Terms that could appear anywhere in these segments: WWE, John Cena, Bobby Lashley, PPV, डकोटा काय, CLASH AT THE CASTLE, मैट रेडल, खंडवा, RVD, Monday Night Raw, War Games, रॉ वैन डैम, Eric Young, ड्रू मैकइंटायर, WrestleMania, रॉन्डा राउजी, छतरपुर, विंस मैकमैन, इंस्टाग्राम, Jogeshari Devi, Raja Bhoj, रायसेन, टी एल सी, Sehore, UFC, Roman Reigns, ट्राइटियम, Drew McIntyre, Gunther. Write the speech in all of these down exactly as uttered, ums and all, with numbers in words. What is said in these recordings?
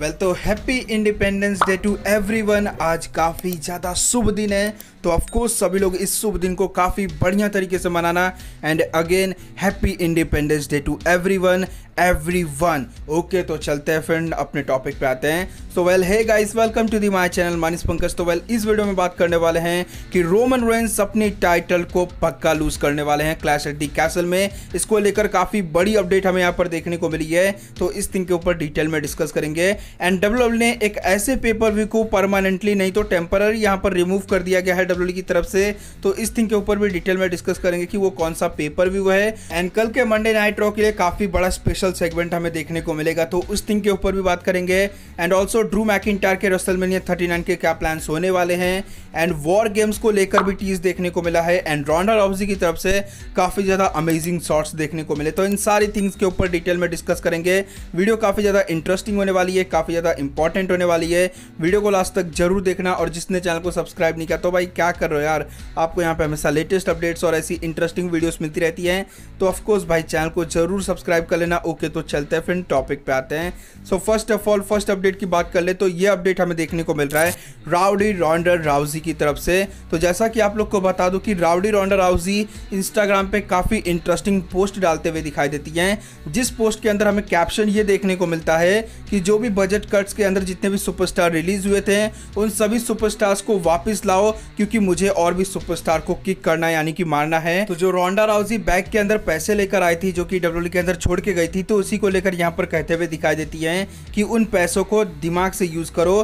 Well तो happy independence day to everyone. आज काफ़ी ज़्यादा शुभ दिन है तो ऑफकोर्स सभी लोग इस शुभ दिन को काफ़ी बढ़िया तरीके से मनाना। And again happy independence day to everyone everyone okay तो चलते हैं फ्रेंड अपने टॉपिक पे आते हैं। So well hey guys welcome to the my channel Manish Pankaj. तो वेल इस वीडियो में बात करने वाले हैं कि रोमन रेंस अपनी टाइटल को पक्का लूज करने वाले हैं क्लैश एट दी कैसल में। इसको लेकर काफ़ी बड़ी अपडेट हमें यहाँ पर देखने को मिली है तो इस थिंग के ऊपर डिटेल में डिस्कस करेंगे। एंड डब्ल्यूडब्ल्यूई ने एक ऐसे पेपर व्यू को परमानेंटली नहीं तो टेम्पररी यहाँ पर रिमूव कर दिया गया है डब्ल्यूडब्ल्यूई की तरफ से तो इस थिंग के ऊपर भी डिटेल में डिस्कस करेंगे कि वो कौन सा पेपर व्यू है। एंड कल के मंडे नाइट रॉ के लिए काफ़ी बड़ा स्पेशल सेगमेंट हमें देखने को मिलेगा तो उस थिंग के ऊपर भी बात करेंगे। एंड ऑल्सो ड्रू मैकिंटायर के रेसलमेनिया थर्टी नाइन के क्या प्लान्स होने वाले हैं। एंड वॉर गेम्स को लेकर भी टीज देखने को मिला है। एंड रॉन्डा राउजी की तरफ से काफ़ी ज़्यादा अमेजिंग शॉट्स देखने को मिले तो इन सारी थिंग्स के ऊपर डिटेल में डिस्कस करेंगे। वीडियो काफ़ी ज़्यादा इंटरेस्टिंग होने वाली है, काफ़ी ज़्यादा इंपॉर्टेंट होने वाली है। वीडियो को लास्ट तक जरूर देखना और जिसने चैनल को सब्सक्राइब नहीं किया तो भाई क्या कर रहे हो यार, आपको यहाँ पर हमेशा लेटेस्ट अपडेट्स और ऐसी इंटरेस्टिंग वीडियोज़ मिलती रहती हैं तो ऑफकोर्स भाई चैनल को जरूर सब्सक्राइब कर लेना। ओके okay, तो चलते हैं फ्रेंड टॉपिक पे आते हैं। So first of all first update की बात कर ले तो ये अपडेट हमें देखने को मिल रहा है राउडी रॉन्डा राउजी की तरफ से। तो जैसा कि आप लोग को बता दूं कि राउडी रॉन्डा राउजी इंस्टाग्राम पे काफ़ी इंटरेस्टिंग पोस्ट डालते हुए दिखाई देती हैं जिस पोस्ट के अंदर हमें कैप्शन ये देखने को मिलता है कि जो भी बजट कट्स के अंदर जितने भी सुपरस्टार रिलीज हुए थे उन सभी सुपरस्टार्स को वापस लाओ क्योंकि मुझे और भी सुपरस्टार को किक करना यानी कि मारना है। तो जो रॉन्डा राउजी बैग के अंदर पैसे लेकर आई थी जो कि डब्ल्यूडब्ल्यूई के अंदर छोड़ के गई थी तो उसी को लेकर यहाँ पर कहते हुए दिखाई देती हैं कि उन पैसों को दिमाग से यूज़ करो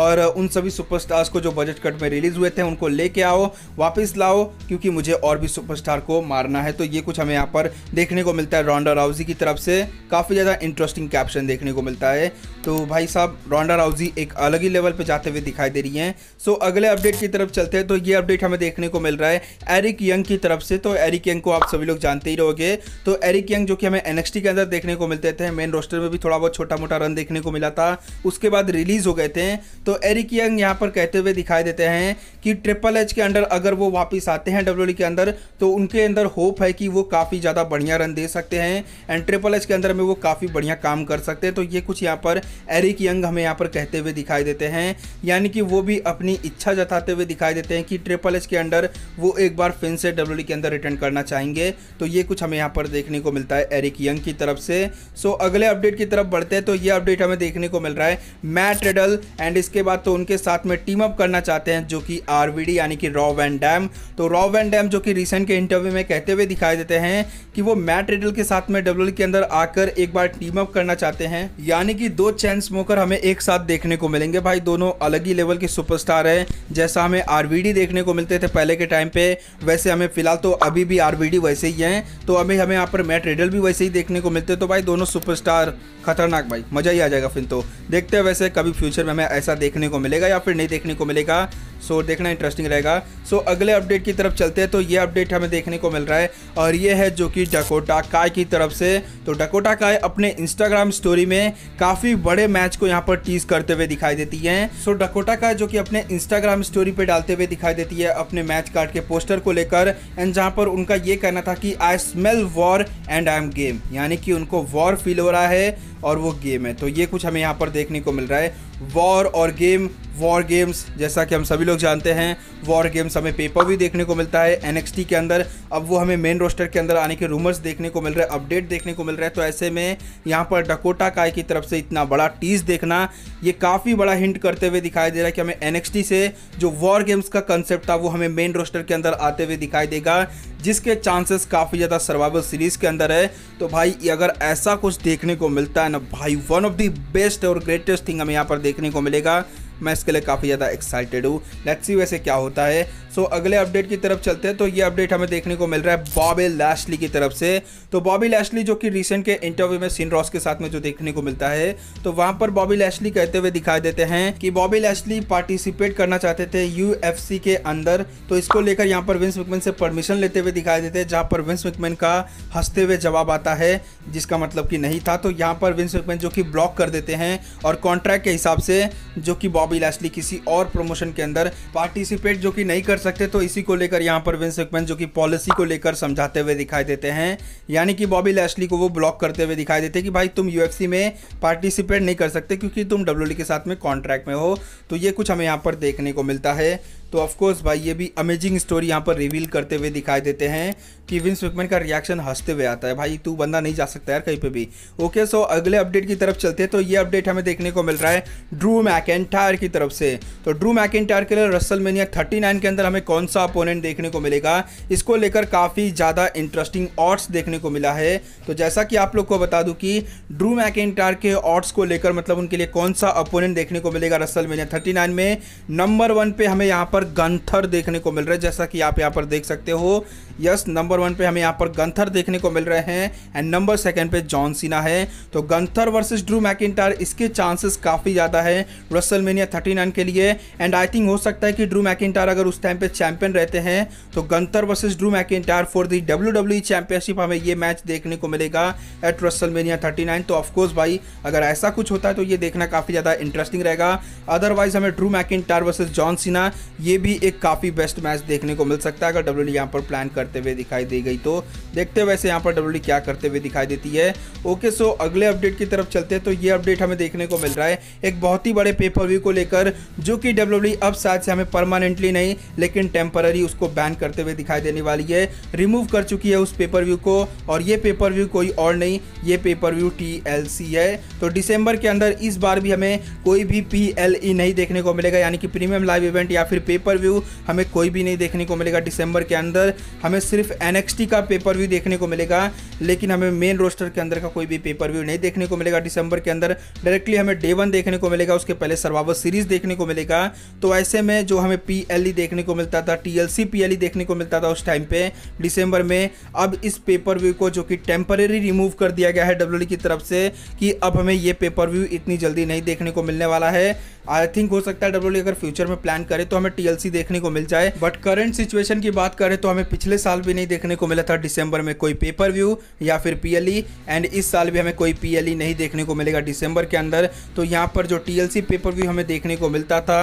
और उन सभी सुपरस्टार्स को जो बजट कट में रिलीज़ हुए थे उनको लेके आओ वापस लाओ क्योंकि मुझे और भी सुपरस्टार को मारना है। तो ये कुछ हमें यहाँ पर देखने को मिलता है रॉन्डा राउजी की तरफ से। काफ़ी ज़्यादा इंटरेस्टिंग कैप्शन देखने को मिलता है तो भाई साहब रॉन्डा राउजी एक अलग ही लेवल पर जाते हुए दिखाई दे रही हैं। सो अगले अपडेट की तरफ चलते हैं तो ये अपडेट हमें देखने को मिल रहा है एरिक यंग की तरफ से। तो एरिक यंग को आप सभी लोग जानते ही रहोगे तो एरिक यंग जो कि हमें एनएक्सटी के अंदर देखने को मिलते थे, मेन रोस्टर में भी थोड़ा बहुत छोटा मोटा रन देखने को मिला था, उसके बाद रिलीज हो गए थे। तो एरिक यंग यहाँ पर कहते हुए दिखाई देते हैं कि ट्रिपल एच के अंडर अगर वो वापस आते हैं डब्ल्यूडब्ल्यूई के अंदर तो उनके अंदर होप है कि वो काफ़ी ज़्यादा बढ़िया रन दे सकते हैं एंड ट्रिपल एच के अंदर में वो काफ़ी बढ़िया काम कर सकते हैं। तो ये कुछ यहाँ पर एरिक यंग हमें यहाँ पर कहते हुए दिखाई देते हैं यानी कि वो भी अपनी इच्छा जताते हुए दिखाई देते हैं कि ट्रिपल एच के अंडर वो एक बार फिर से डब्ल्यूडब्ल्यूई के अंदर रिटर्न करना चाहेंगे। तो ये कुछ हमें यहाँ पर देखने को मिलता है एरिक यंग की तरफ से। सो so, अगले अपडेट की तरफ बढ़ते हैं तो ये अपडेट हमें देखने को मिल रहा है मैट रेडल एंड इसके बाद तो उनके साथ में टीम अप करना चाहते हैं जो कि आरवीडी यानी कि रॉ वैन डैम। तो रॉ वैन डैम जो कि रिसेंट के इंटरव्यू में कहते हुए दिखाई देते हैं कि वो मैट रेडल के साथ में डब्ल्यूडब्ल्यूई के अंदर आकर एक बार टीम अप करना चाहते हैं यानी कि दो चैन स्मोकर हमें एक साथ देखने को मिलेंगे। भाई दोनों अलग ही लेवल के सुपरस्टार हैं, जैसा हमें आरवीडी देखने को मिलते थे पहले के टाइम पे वैसे हमें फिलहाल तो अभी भी आरवीडी वैसे ही हैं तो अभी हमें यहाँ पर मैट रेडल भी वैसे ही देखने को मिलते। तो भाई दोनों सुपरस्टार खतरनाक, भाई मज़ा ही आ जाएगा फिर। तो देखते हैं वैसे कभी फ्यूचर में हमें ऐसा देखने को मिलेगा या फिर नहीं देखने को मिलेगा। सो देखना इंटरेस्टिंग रहेगा। सो अगले अपडेट की तरफ चलते हैं तो ये अपडेट हमें देखने को मिल रहा है और ये है जो कि डकोटा काय की तरफ से। तो डकोटा काय अपने इंस्टाग्राम स्टोरी में काफ़ी बड़े मैच को यहाँ पर टीज करते हुए दिखाई देती हैं। सो डकोटा काय जो कि अपने इंस्टाग्राम स्टोरी पर डालते हुए दिखाई देती है अपने मैच कार्ड के पोस्टर को लेकर एंड जहाँ पर उनका ये कहना था कि I smell war and I am game यानी कि उनको वॉर फील हो रहा है और वो गेम है। तो ये कुछ हमें यहाँ पर देखने को मिल रहा है वॉर और गेम। वॉर गेम्स जैसा कि हम सभी लोग जानते हैं वॉर गेम्स हमें पेपर भी देखने को मिलता है एनएक्सटी के अंदर। अब वो हमें मेन रोस्टर के अंदर आने के रूमर्स देखने को मिल रहे हैं, अपडेट देखने को मिल रहा है। तो ऐसे में यहाँ पर डकोटा काय की तरफ से इतना बड़ा टीज देखना ये काफ़ी बड़ा हिंट करते हुए दिखाई दे रहा है कि हमें एनएक्सटी से जो वॉर गेम्स का कंसेप्ट था वो हमें मेन रोस्टर के अंदर आते हुए दिखाई देगा जिसके चांसेस काफ़ी ज़्यादा सर्वाइवल सीरीज़ के अंदर है। तो भाई अगर ऐसा कुछ देखने को मिलता है ना भाई वन ऑफ द बेस्ट और ग्रेटेस्ट थिंग हमें यहाँ पर देखने को मिलेगा। मैं इसके लिए काफ़ी ज़्यादा एक्साइटेड हूँ, लेट्स सी वैसे क्या होता है। सो so, अगले अपडेट की तरफ चलते हैं तो ये अपडेट हमें देखने को मिल रहा है बॉबी लैशली की तरफ से। तो बॉबी लैशली जो कि रिसेंट के इंटरव्यू में सिन रॉस के साथ में जो देखने को मिलता है तो वहाँ पर बॉबी लैशली कहते हुए दिखाई देते हैं कि बॉबी लैशली पार्टिसिपेट करना चाहते थे यूएफसी के अंदर। तो इसको लेकर यहाँ पर विंस मैकमैन से परमिशन लेते हुए दिखाई देते हैं जहाँ पर विंस मैकमैन का हंसते हुए जवाब आता है जिसका मतलब कि नहीं था। तो यहाँ पर विंस मैकमैन जो कि ब्लॉक कर देते हैं और कॉन्ट्रैक्ट के हिसाब से जो कि बॉबी लैशली किसी और प्रमोशन के अंदर पार्टिसिपेट जो कि नहीं कर सकते, तो इसी को लेकर यहाँ पर विंस मैकमैन जो कि पॉलिसी को लेकर समझाते हुए दिखाई देते हैं, यानी कि बॉबी लैशली को वो ब्लॉक करते हुए दिखाई देते हैं कि भाई तुम यूएफसी में पार्टिसिपेट नहीं कर सकते क्योंकि तुम डब्ल्यूडब्ल्यूई के साथ में कॉन्ट्रैक्ट में हो। तो ये कुछ हमें यहाँ पर देखने को मिलता है। तो ऑफकोर्स भाई ये भी अमेजिंग स्टोरी यहाँ पर रिवील करते हुए दिखाई देते हैं कि विंस मैकमैन का रिएक्शन हंसते हुए आता है, भाई तू बंदा नहीं जा सकता यार कहीं पे भी। ओके सो अगले अपडेट की तरफ चलते हैं। तो ये अपडेट हमें देखने को मिल रहा है ड्रू मैकइंटायर की तरफ से। तो ड्रू मैकइंटायर के लिए रेसलमेनिया उनतालीस के अंदर हमें कौन सा अपोनेंट देखने को मिलेगा, इसको लेकर काफ़ी ज़्यादा इंटरेस्टिंग ऑड्स देखने को मिला है। तो जैसा कि आप लोग को बता दूँ कि ड्रू मैकइंटायर के ऑड्स को लेकर मतलब उनके लिए कौन सा अपोनेंट देखने को मिलेगा रेसलमेनिया उनतालीस में, नंबर वन पे हमें यहाँ पर गंथर देखने को मिल रहा है, जैसा कि आप यहाँ पर देख सकते हो। यस, नंबर वन पे हमें यहाँ पर गंथर देखने को मिल रहे हैं एंड नंबर सेकंड पे जॉन सीना है। तो गंथर वर्सेस ड्रू मैकइंटायर, इसके चांसेस काफ़ी ज़्यादा है रेसलमेनिया उनतालीस के लिए। एंड आई थिंक हो सकता है कि ड्रू मैकइंटायर अगर उस टाइम पे चैंपियन रहते हैं तो Gunther versus ड्रू मैकइंटायर for the WWE championship हमें ये मैच देखने को मिलेगा एट रेसलमेनिया उनतालीस। तो ऑफकोर्स भाई अगर ऐसा कुछ होता है तो ये देखना काफ़ी ज़्यादा इंटरेस्टिंग रहेगा। अदरवाइज हमें ड्रू मैकइंटायर versus John Cena, ये भी एक काफ़ी बेस्ट मैच देखने को मिल सकता है अगर डब्ल्यूडब्ल्यूई यहाँ पर प्लान करते हुए दिखाई दी गई। तो देखते हुए वैसे यहाँ पर डब्ल्यूडब्ल्यूई क्या करते हुए दिखाई देती है। ओके सो अगले अपडेट की तरफ चलते हैं। तो ये अपडेट हमें देखने को मिल रहा है एक बहुत ही बड़े पेपर व्यू को लेकर, जो कि डब्ल्यूडब्ल्यूई अब शायद से हमें परमानेंटली नहीं लेकिन टेम्पररी उसको बैन करते हुए दिखाई देने वाली है, रिमूव कर चुकी है उस पेपर व्यू को। और ये पेपर व्यू कोई और नहीं, ये pay per view टी एल सी है। तो दिसंबर के अंदर इस बार भी हमें कोई भी पी एल ई नहीं देखने को मिलेगा, यानी कि प्रीमियम लाइव इवेंट या फिर पेपर व्यू हमें कोई भी नहीं देखने को मिलेगा। दिसंबर के अंदर हमें सिर्फ एन एक्स टी का पेपर व्यू देखने को मिलेगा, लेकिन हमें मेन रोस्टर के अंदर का कोई भी पेपर व्यू नहीं देखने को मिलेगा दिसंबर के अंदर। डायरेक्टली हमें डे वन देखने को मिलेगा, उसके पहले सर्वाइवर सीरीज देखने को मिलेगा। तो ऐसे में जो हमें पी एल ई देखने को मिलता था, टी एल सी P L E देखने को मिलता था उस टाइम पे दिसंबर में, अब इस पेपर व्यू को जो कि टेम्परेरी रिमूव कर दिया गया है डब्ल्यूडब्ल्यूई की तरफ से कि अब हमें ये पेपर व्यू इतनी जल्दी नहीं देखने को मिलने वाला है। आई थिंक हो सकता है डब्ल्यूडब्ल्यूई अगर फ्यूचर में प्लान करे तो हमें टी एल सी देखने को मिल जाए, बट करंट सिचुएशन की बात करें तो हमें पिछले साल भी नहीं देखने को मिला था दिसंबर में कोई पेपर व्यू या फिर पी एल ई, एंड इस साल भी हमें कोई पी एल ई नहीं देखने को मिलेगा दिसंबर के अंदर। तो यहाँ पर जो टी एल सी pay per view हमें देखने को मिलता था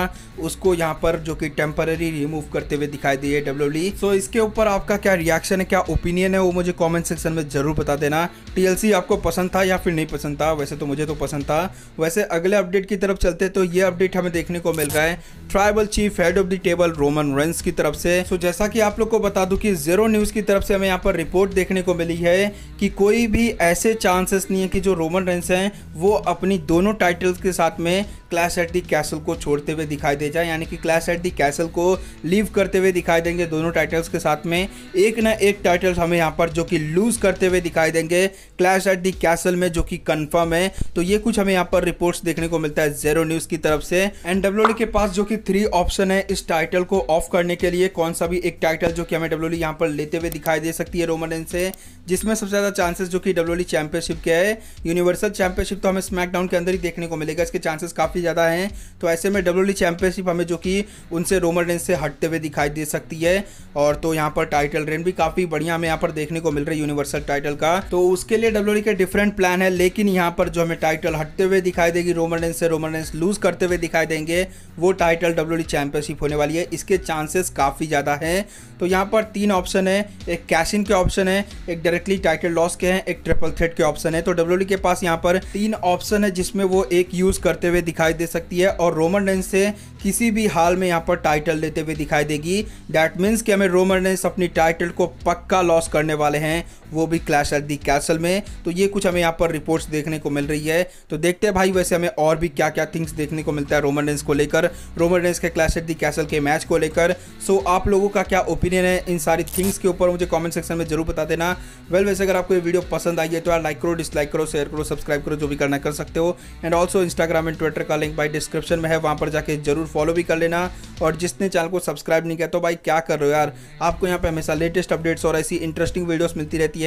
उसको यहाँ पर जो कि टेम्परेरी रिमूव करते हुए दिखाई दी है डब्ल्यूडब्ल्यूई। सो इसके ऊपर आपका क्या रिएक्शन है, क्या ओपिनियन है, वो मुझे कमेंट सेक्शन में जरूर बता देना। टी एल सी आपको पसंद था या फिर नहीं पसंद था? वैसे तो मुझे तो पसंद था। वैसे अगले अपडेट की तरफ चलते। तो ये अपडेट हमें देखने को मिल रहा है tribal chief head of the table Roman Reigns की तरफ से। सो जैसा कि आप लोग को बता दूं कि जीरो न्यूज की तरफ से हमें यहाँ पर रिपोर्ट देखने को मिली है कि कोई भी ऐसे चांसेस नहीं है कि जो रोमन रेंस हैं वो अपनी दोनों टाइटल्स के साथ में क्लैश एट दी कैसल को छोड़ते हुए दिखाई दे जाए, यानी कि क्लैश एट दी कैसल को लीव करते हुए दिखाई देंगे दोनों टाइटल्स के साथ में। एक ना एक टाइटल्स हमें यहाँ पर जो कि लूज करते हुए दिखाई देंगे क्लैश एट दी कैसल में, जो कि कंफर्म है। तो ये कुछ हमें यहाँ पर रिपोर्ट्स देखने को मिलता है जीरो न्यूज की तरफ से। एंड डब्ल्यूडब्ल्यूई के पास जो कि थ्री ऑप्शन है इस टाइटल को ऑफ करने के लिए, कौन सा भी एक टाइटल जो कि हमें डब्ल्यूडब्ल्यूई यहाँ पर लेते हुए दिखाई दे सकती है रोमन रेंस से, जिसमें सबसे ज़्यादा चांसेस जो कि डब्ल्यूडब्ल्यूई चैंपियनशिप के है। यूनिवर्सल चैंपियनशिप तो हमें स्मैकडाउन के अंदर ही देखने को मिलेगा, इसके चांसेस काफ़ी ज़्यादा हैं। तो ऐसे में डब्ल्यूडब्ल्यूई चैंपियनशिप हमें जो कि उनसे रोमन रेंस से हटते हुए दिखाई दे सकती है। और तो यहाँ पर टाइटल रेन भी काफ़ी बढ़िया हमें यहाँ पर देखने को मिल रहा है यूनिवर्सल टाइटल का। तो उसके लिए डब्ल्यूडब्ल्यूई के डिफरेंट प्लान है, लेकिन यहाँ पर जो हमें टाइटल हटते हुए दिखाई देगी रोमन रेंस से, रोमन रेंस लूज करते हुए दिखाई देंगे, वो टाइटल डब्ल्यूडब्ल्यूई चैंपियनशिप होने वाली है। इसके चांसेस काफ़ी ज़्यादा हैं। तो यहाँ पर तीन ऑप्शन है, एक कैश इन के ऑप्शन है, एक डायरेक्टली टाइटल लॉस के हैं, एक ट्रिपल थ्रेट के ऑप्शन है। तो डब्ल्यूडब्ल्यूई के पास यहाँ पर तीन ऑप्शन है जिसमें वो एक यूज़ करते हुए दिखाई दे सकती है और रोमन रेंस से किसी भी हाल में यहाँ पर टाइटल लेते हुए दिखाई देगी। दैट मीन्स कि हमें रोमन रेंस अपनी टाइटल को पक्का लॉस करने वाले हैं, वो भी क्लैश एट दी कैसल में। तो ये कुछ हमें यहाँ पर रिपोर्ट्स देखने को मिल रही है। तो देखते हैं भाई वैसे हमें और भी क्या क्या थिंग्स देखने को मिलता है रोमन रेंस को लेकर, रोमन रेंस के क्लैश एट दी कैसल के मैच को लेकर। सो आप लोगों का क्या ओपिनियन है इन सारी थिंग्स के ऊपर, मुझे कॉमेंट सेक्शन में जरूर बता देना। वेल वैसे अगर आपको ये वीडियो पसंद आई है तो यार लाइक करो, डिसलाइक करो, शेयर करो, सब्सक्राइब करो, जो भी करना कर सकते हो। And also इंस्टाग्राम and Twitter का लिंक भाई डिस्क्रिप्शन में है, वहाँ पर जाके जरूर फॉलो भी कर लेना। और जिसने चैनल को सब्सक्राइब नहीं किया तो भाई क्या कर रहे हो यार, आपको यहाँ पे हमेशा लेटेस्ट अपडेट्स और ऐसी इंटरेस्टिंग वीडियोस मिलती रहती हैं।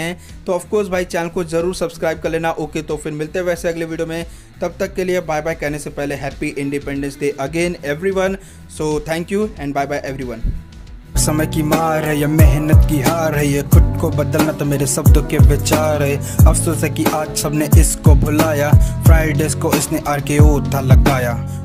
तो ऑफकोर्स भाई चैनल को जरूर सब्सक्राइब कर लेना। ओके तो फिर मिलते हैं वैसे अगले वीडियो में, तब तक के लिए बाय बाय। कहने से पहले happy independence day again everyone. So thank you and bye bye everyone. समय की मार है या मेहनत की हार है, ये खुद को बदलना तो मेरे शब्दों के विचार है। अफसोस है कि आज सबने इसको भुलाया, फ्राइडेज को इसने आर के ओ था लगाया।